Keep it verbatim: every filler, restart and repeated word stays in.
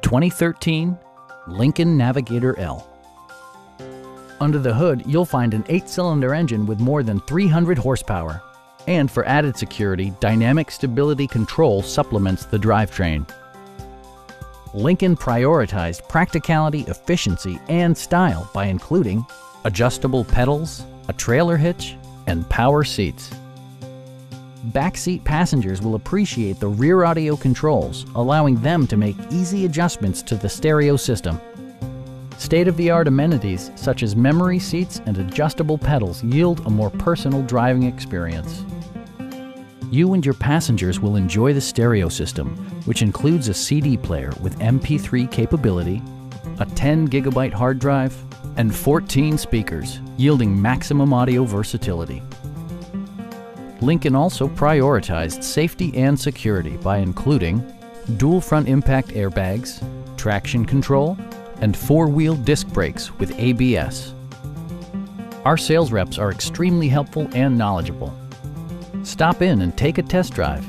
The twenty thirteen Lincoln Navigator L. Under the hood, you'll find an eight-cylinder engine with more than three hundred horsepower. And for added security, dynamic stability control supplements the drivetrain. Lincoln prioritized practicality, efficiency, and style by including adjustable pedals, a trailer hitch, and power seats. Backseat passengers will appreciate the rear audio controls, allowing them to make easy adjustments to the stereo system. State-of-the-art amenities such as memory seats and adjustable pedals yield a more personal driving experience. You and your passengers will enjoy the stereo system, which includes a C D player with M P three capability, a ten gigabyte hard drive, and fourteen speakers, yielding maximum audio versatility. Lincoln also prioritized safety and security by including dual front impact airbags, traction control, and four-wheel disc brakes with A B S. Our sales reps are extremely helpful and knowledgeable. Stop in and take a test drive.